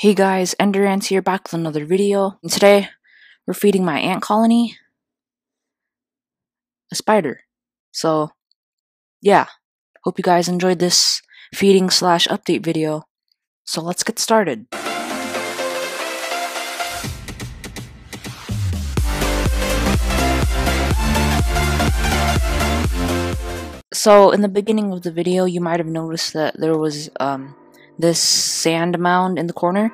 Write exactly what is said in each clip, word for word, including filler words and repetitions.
Hey guys, Ender Ants here, back with another video. And today, we're feeding my ant colony a spider. So, yeah. Hope you guys enjoyed this feeding slash update video. So let's get started. So, in the beginning of the video, you might have noticed that there was, um... this sand mound in the corner,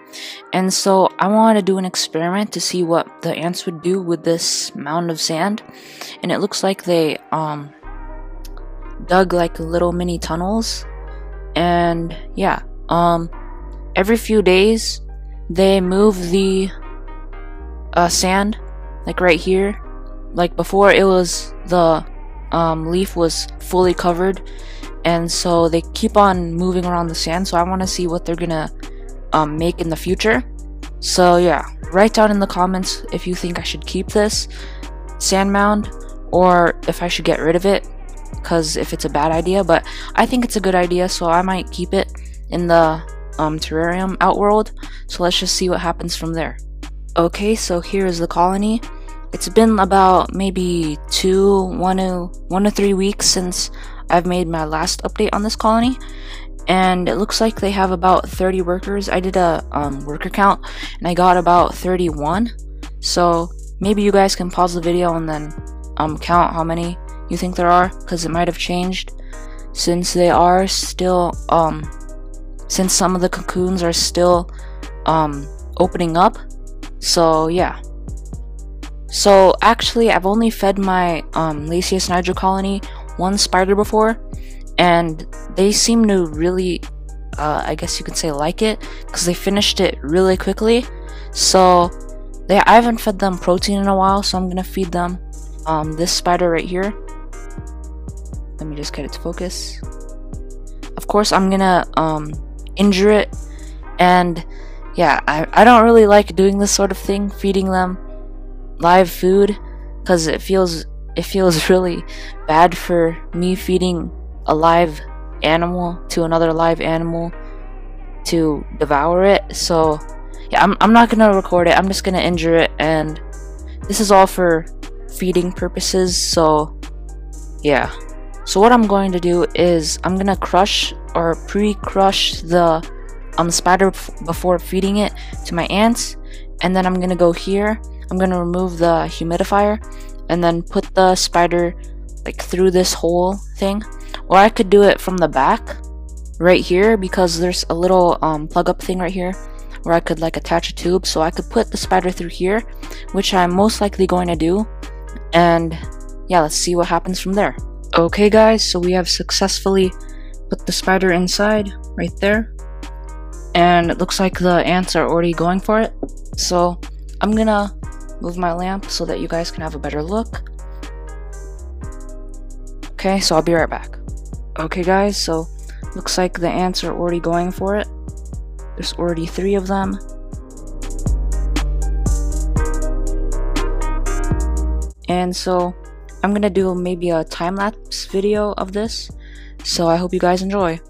and so I wanted to do an experiment to see what the ants would do with this mound of sand. And it looks like they um dug like little mini tunnels, and yeah, um every few days they move the uh sand, like right here. Like before, it was the um leaf was fully covered. And so they keep on moving around the sand, so I want to see what they're gonna um, make in the future. So yeah, write down in the comments if you think I should keep this sand mound or if I should get rid of it, because if it's a bad idea. But I think it's a good idea, so I might keep it in the um, terrarium outworld. So let's just see what happens from there. Okay, so here is the colony. It's been about maybe two, one to, one to three weeks since I've made my last update on this colony, and it looks like they have about thirty workers. I did a um, worker count and I got about thirty-one, so maybe you guys can pause the video and then um, count how many you think there are, because it might have changed since they are still um, since some of the cocoons are still um, opening up. So yeah. So actually, I've only fed my um, Lasius Niger colony one spider before, and they seem to really uh, I guess you could say like it, because they finished it really quickly. So they I haven't fed them protein in a while, so I'm gonna feed them um, this spider right here. Let me just get it to focus. Of course I'm gonna um, injure it, and yeah, I, I don't really like doing this sort of thing, feeding them live food, because it feels It feels really bad for me feeding a live animal to another live animal to devour it. So yeah, I'm, I'm not gonna record it, I'm just gonna injure it, and this is all for feeding purposes. So yeah, so what I'm going to do is I'm gonna crush or pre-crush the um, spider before feeding it to my ants, and then I'm gonna go here, I'm gonna remove the humidifier, and then put the spider like through this whole thing. Or I could do it from the back right here, because there's a little um, plug up thing right here where I could like attach a tube, so I could put the spider through here, which I'm most likely going to do. And yeah, let's see what happens from there. Okay guys, so we have successfully put the spider inside right there, and it looks like the ants are already going for it. So I'm gonna move my lamp so that you guys can have a better look. Okay, so I'll be right back. Okay guys, so looks like the ants are already going for it. There's already three of them. And so I'm gonna do maybe a time-lapse video of this, so I hope you guys enjoy.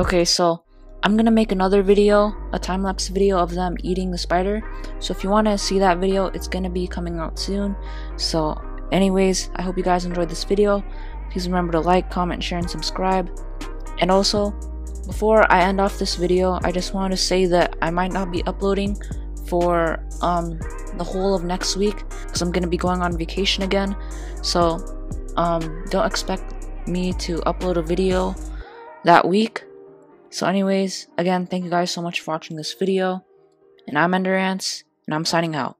Okay, so I'm gonna make another video, a time-lapse video of them eating the spider. So if you want to see that video, it's gonna be coming out soon. So anyways, I hope you guys enjoyed this video. Please remember to like, comment, share, and subscribe. And also, before I end off this video, I just wanted to say that I might not be uploading for um, the whole of next week, because I'm gonna be going on vacation again. So um, don't expect me to upload a video that week. So anyways, again, thank you guys so much for watching this video, and I'm Ender Ants, and I'm signing out.